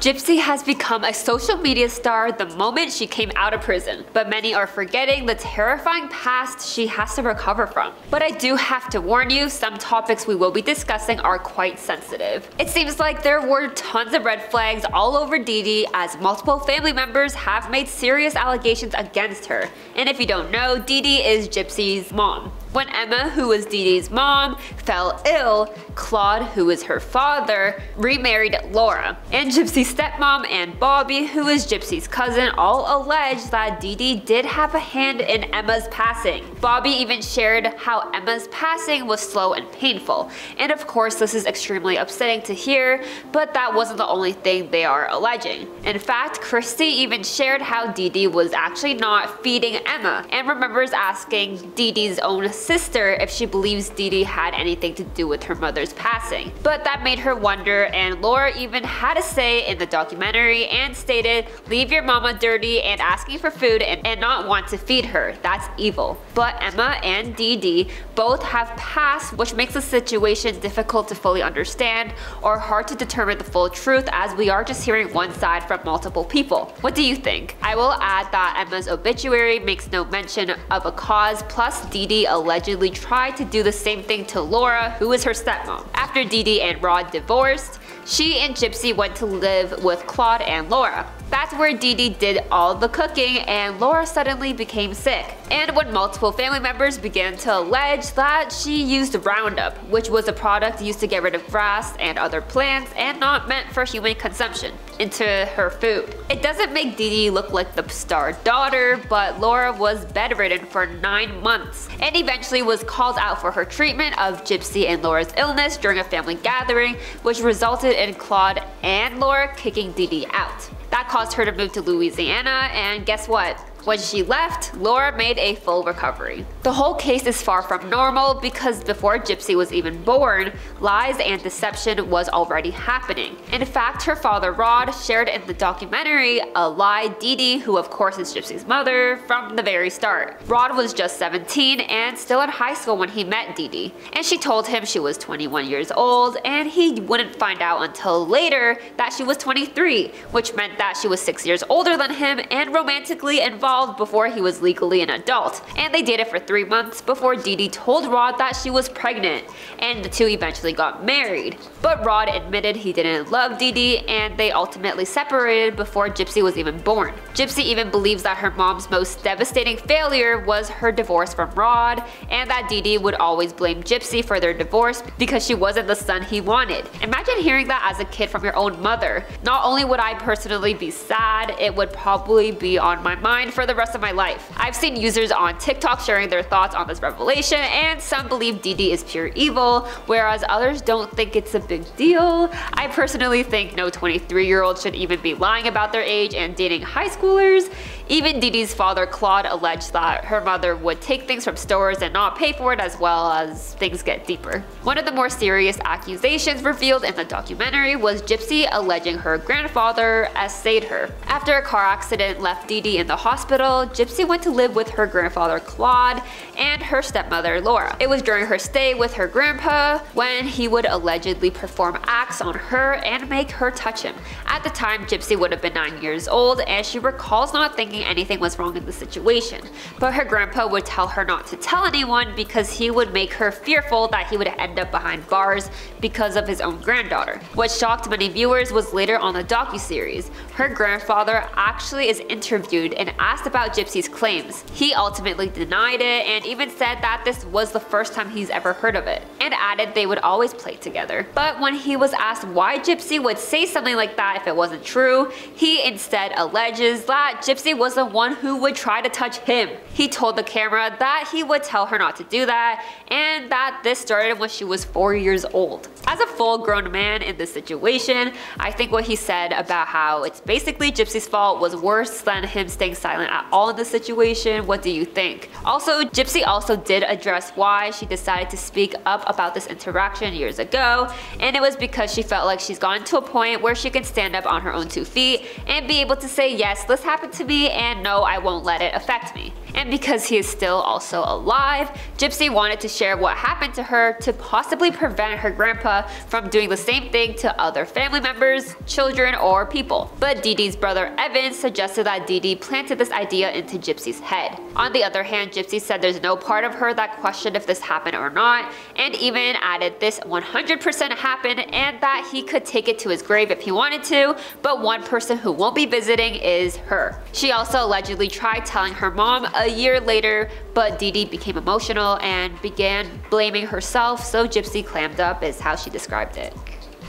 Gypsy has become a social media star the moment she came out of prison, but many are forgetting the terrifying past she has to recover from. But I do have to warn you, some topics we will be discussing are quite sensitive. It seems like there were tons of red flags all over Dee Dee, as multiple family members have made serious allegations against her. And if you don't know, Dee Dee is Gypsy's mom. When Emma, who was Dee Dee's mom, fell ill, Claude, who was her father, remarried Laura. And Gypsy's stepmom and Bobby, who is Gypsy's cousin, all alleged that Dee Dee did have a hand in Emma's passing. Bobby even shared how Emma's passing was slow and painful. And of course, this is extremely upsetting to hear, but that wasn't the only thing they are alleging. In fact, Christie even shared how Dee Dee was actually not feeding Emma, and remembers asking Dee Dee's own sister if she believes Dee Dee had anything to do with her mother's passing. But that made her wonder, and Laura even had a say in the documentary and stated, "Leave your mama dirty and asking for food and not want to feed her. That's evil." But Emma and Dee Dee both have passed, which makes the situation difficult to fully understand or hard to determine the full truth, as we are just hearing one side from multiple people. What do you think? I will add that Emma's obituary makes no mention of a cause, plus Dee Dee allegedly tried to do the same thing to Laura, who is her stepmom. After Dee Dee and Rod divorced, she and Gypsy went to live with Claude and Laura. That's where Dee Dee did all the cooking, and Laura suddenly became sick. And when multiple family members began to allege that she used Roundup, which was a product used to get rid of grass and other plants and not meant for human consumption, into her food. It doesn't make Dee Dee look like the star daughter, but Laura was bedridden for 9 months and eventually was called out for her treatment of Gypsy and Laura's illness during a family gathering, which resulted in Claude and Laura kicking Dee Dee out. That caused her to move to Louisiana, and guess what? When she left, Laura made a full recovery. The whole case is far from normal, because before Gypsy was even born, lies and deception was already happening. In fact, her father Rod shared in the documentary a lie Dee Dee, who of course is Gypsy's mother, from the very start. Rod was just 17 and still in high school when he met Dee Dee, and she told him she was 21 years old, and he wouldn't find out until later that she was 23, which meant that she was 6 years older than him and romantically involved before he was legally an adult. And they dated for 3 months before Dee Dee told Rod that she was pregnant, and the two eventually got married. But Rod admitted he didn't love Dee Dee, and they ultimately separated before Gypsy was even born. Gypsy even believes that her mom's most devastating failure was her divorce from Rod, and that Dee Dee would always blame Gypsy for their divorce because she wasn't the son he wanted. Imagine hearing that as a kid from your own mother. Not only would I personally be sad, it would probably be on my mind for the rest of my life. I've seen users on TikTok sharing their thoughts on this revelation, and some believe Dee Dee is pure evil, whereas others don't think it's a big deal. I personally think no 23-year-old should even be lying about their age and dating high schoolers. Even Dee Dee's father Claude alleged that her mother would take things from stores and not pay for it, as well as things get deeper. One of the more serious accusations revealed in the documentary was Gypsy alleging her grandfather essayed her. After a car accident left Dee Dee in the hospital, Gypsy went to live with her grandfather Claude and her stepmother Laura. It was during her stay with her grandpa when he would allegedly perform acts on her and make her touch him. At the time, Gypsy would have been 9 years old, and she recalls not thinking anything was wrong in the situation. But her grandpa would tell her not to tell anyone because he would make her fearful that he would end up behind bars because of his own granddaughter. What shocked many viewers was later on the docuseries, her grandfather actually is interviewed and asked about Gypsy's claims. He ultimately denied it and even said that this was the first time he's ever heard of it, and added they would always play together. But when he was asked why Gypsy would say something like that if it wasn't true, he instead alleges that Gypsy was the one who would try to touch him. He told the camera that he would tell her not to do that, and that this started when she was 4 years old. As a full-grown man in this situation, I think what he said about how it's basically Gypsy's fault was worse than him staying silent at all in this situation. What do you think? Also, Gypsy also did address why she decided to speak up about this interaction years ago, and it was because she felt like she's gotten to a point where she can stand up on her own 2 feet and be able to say, yes, this happened to me, and no, I won't let it affect me. and because he is still also alive, Gypsy wanted to share what happened to her to possibly prevent her grandpa from doing the same thing to other family members, children, or people. But Dee Dee's brother Evan suggested that Dee Dee planted this idea into Gypsy's head. On the other hand, Gypsy said there's no part of her that questioned if this happened or not, and even added this 100% happened and that he could take it to his grave if he wanted to, but one person who won't be visiting is her. She also allegedly tried telling her mom a year later, but Dee Dee became emotional and began blaming herself, so Gypsy clammed up is how she described it.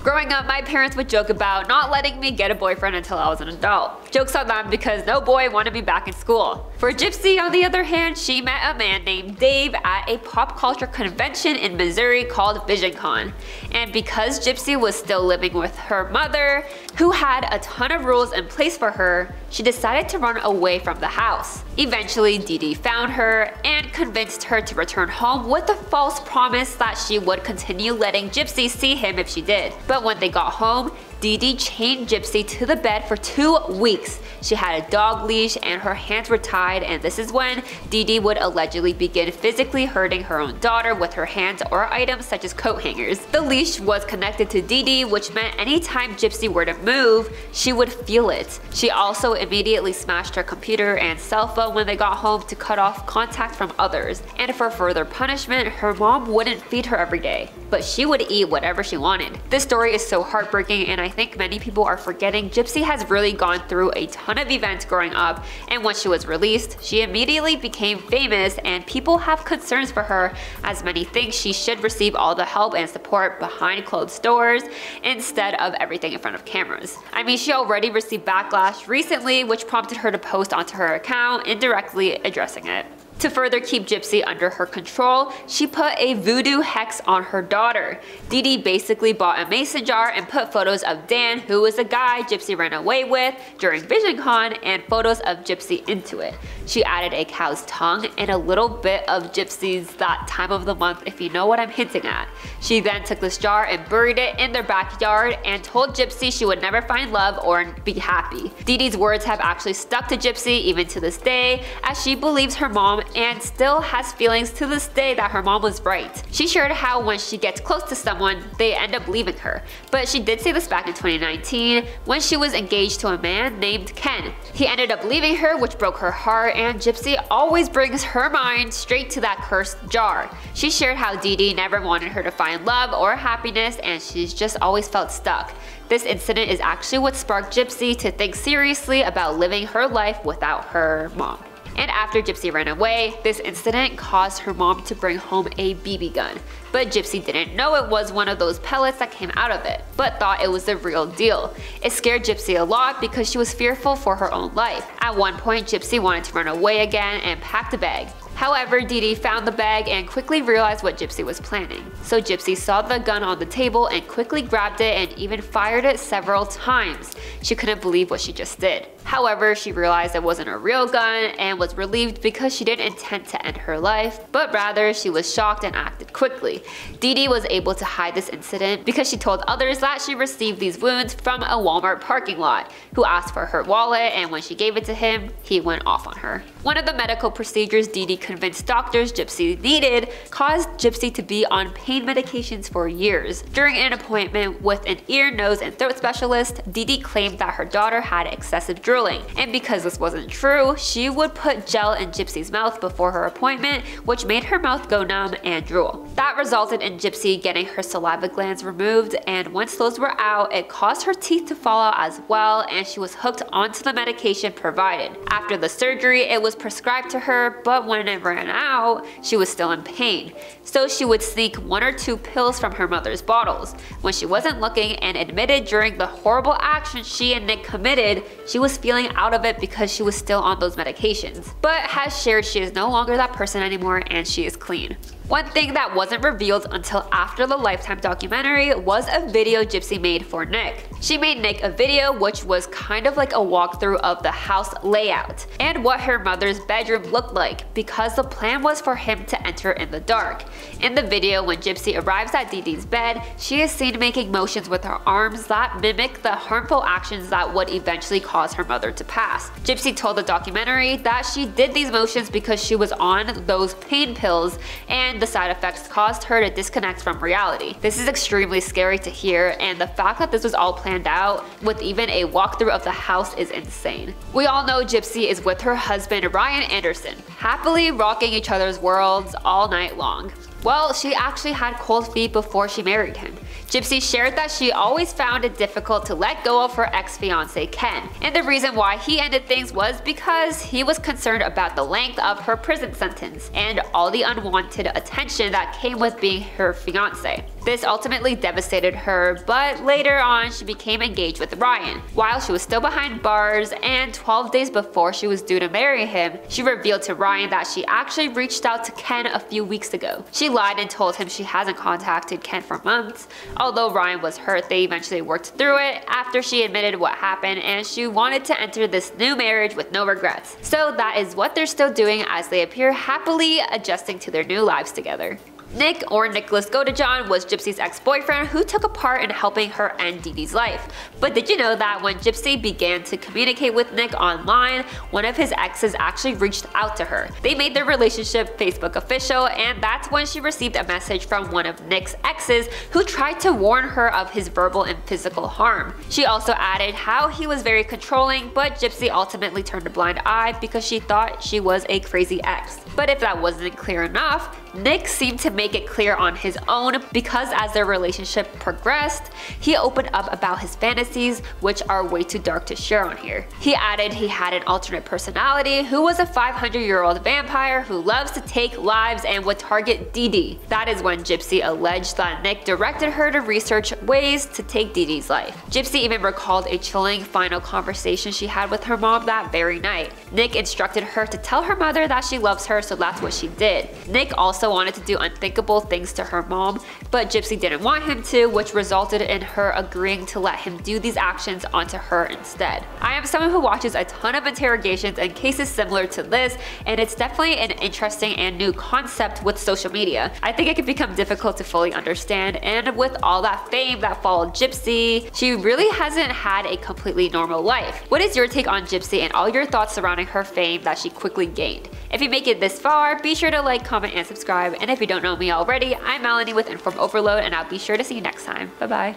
Growing up, my parents would joke about not letting me get a boyfriend until I was an adult. Jokes on them because no boy wanted me back in school. For Gypsy, on the other hand, she met a man named Dave at a pop culture convention in Missouri called VisionCon. And because Gypsy was still living with her mother, who had a ton of rules in place for her, she decided to run away from the house. Eventually, Dee Dee found her and convinced her to return home with a false promise that she would continue letting Gypsy see him if she did. But when they got home, Dee Dee chained Gypsy to the bed for 2 weeks. She had a dog leash and her hands were tied, and this is when Dee Dee would allegedly begin physically hurting her own daughter with her hands or items such as coat hangers. The leash was connected to Dee Dee, which meant anytime Gypsy were to move, she would feel it. She also immediately smashed her computer and cell phone when they got home to cut off contact from others. And for further punishment, her mom wouldn't feed her every day, but she would eat whatever she wanted. This story is so heartbreaking, and I think many people are forgetting Gypsy has really gone through a ton of events growing up, and once she was released, she immediately became famous and people have concerns for her, as many think she should receive all the help and support behind closed doors instead of everything in front of cameras. I mean, she already received backlash recently, which prompted her to post onto her account indirectly addressing it. To further keep Gypsy under her control, she put a voodoo hex on her daughter. Dee Dee basically bought a mason jar and put photos of Dan, who was a guy Gypsy ran away with during VisionCon, and photos of Gypsy into it. She added a cow's tongue and a little bit of Gypsy's that time of the month, if you know what I'm hinting at. She then took this jar and buried it in their backyard and told Gypsy she would never find love or be happy. Dee Dee's words have actually stuck to Gypsy even to this day, as she believes her mom and still has feelings to this day that her mom was right. She shared how when she gets close to someone, they end up leaving her. But she did say this back in 2019 when she was engaged to a man named Ken. He ended up leaving her, which broke her heart, and Gypsy always brings her mind straight to that cursed jar. She shared how Dee Dee never wanted her to find love or happiness, and she's just always felt stuck. This incident is actually what sparked Gypsy to think seriously about living her life without her mom. And after Gypsy ran away, this incident caused her mom to bring home a BB gun. But Gypsy didn't know it was one of those pellets that came out of it, but thought it was the real deal. It scared Gypsy a lot because she was fearful for her own life. At one point, Gypsy wanted to run away again and packed a bag. However, Dee Dee found the bag and quickly realized what Gypsy was planning. So Gypsy saw the gun on the table and quickly grabbed it and even fired it several times. She couldn't believe what she just did. However, she realized it wasn't a real gun and was relieved because she didn't intend to end her life, but rather she was shocked and acted quickly. Dee Dee was able to hide this incident because she told others that she received these wounds from a Walmart parking lot, who asked for her wallet, and when she gave it to him, he went off on her. One of the medical procedures Dee Dee convinced doctors Gypsy needed caused Gypsy to be on pain medications for years. During an appointment with an ear, nose, and throat specialist, Dee Dee claimed that her daughter had excessive drooling, and because this wasn't true, she would put gel in Gypsy's mouth before her appointment, which made her mouth go numb and drool. That resulted in Gypsy getting her saliva glands removed, and once those were out, it caused her teeth to fall out as well, and she was hooked onto the medication provided. After the surgery, it was prescribed to her, but when it ran out, she was still in pain, so she would sneak 1 or 2 pills from her mother's bottles when she wasn't looking, and admitted during the horrible action she and Nick committed, she was feeling out of it because she was still on those medications, but has shared she is no longer that person anymore and she is clean. One thing that wasn't revealed until after the Lifetime documentary was a video Gypsy made for Nick. She made Nick a video which was kind of like a walkthrough of the house layout and what her mother's bedroom looked like, because the plan was for him to enter in the dark. In the video, when Gypsy arrives at Dee Dee's bed, she is seen making motions with her arms that mimic the harmful actions that would eventually cause her mother to pass. Gypsy told the documentary that she did these motions because she was on those pain pills and the side effects caused her to disconnect from reality. This is extremely scary to hear, and the fact that this was all planned out with even a walkthrough of the house is insane. We all know Gypsy is with her husband Ryan Anderson, happily rocking each other's worlds all night long. Well, she actually had cold feet before she married him. Gypsy shared that she always found it difficult to let go of her ex-fiance Ken, and the reason why he ended things was because he was concerned about the length of her prison sentence and all the unwanted attention that came with being her fiance. This ultimately devastated her, but later on she became engaged with Ryan. While she was still behind bars and 12 days before she was due to marry him, she revealed to Ryan that she actually reached out to Ken a few weeks ago. She lied and told him she hasn't contacted Ken for months. Although Ryan was hurt, they eventually worked through it after she admitted what happened and she wanted to enter this new marriage with no regrets. So that is what they're still doing as they appear happily adjusting to their new lives together. Nick, or Nicholas Godejohn, was Gypsy's ex-boyfriend who took a part in helping her end Dee Dee's life. But did you know that when Gypsy began to communicate with Nick online, one of his exes actually reached out to her? They made their relationship Facebook official, and that's when she received a message from one of Nick's exes who tried to warn her of his verbal and physical harm. She also added how he was very controlling, but Gypsy ultimately turned a blind eye because she thought she was a crazy ex. But if that wasn't clear enough, Nick seemed to make it clear on his own, because as their relationship progressed, he opened up about his fantasies, which are way too dark to share on here. He added he had an alternate personality who was a 500-year-old vampire who loves to take lives and would target Dee Dee. That is when Gypsy alleged that Nick directed her to research ways to take Dee Dee's life. Gypsy even recalled a chilling final conversation she had with her mom that very night. Nick instructed her to tell her mother that she loves her, so that's what she did. Nick also wanted to do unthinkable things to her mom, but Gypsy didn't want him to, which resulted in her agreeing to let him do these actions onto her instead. I am someone who watches a ton of interrogations and cases similar to this, and it's definitely an interesting and new concept with social media. I think it can become difficult to fully understand, and with all that fame that followed Gypsy, she really hasn't had a completely normal life. What is your take on Gypsy and all your thoughts surrounding her fame that she quickly gained? If you make it this far, be sure to like, comment, and subscribe. And if you don't know me already, I'm Melanie with Inform Overload, and I'll be sure to see you next time. Bye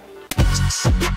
bye.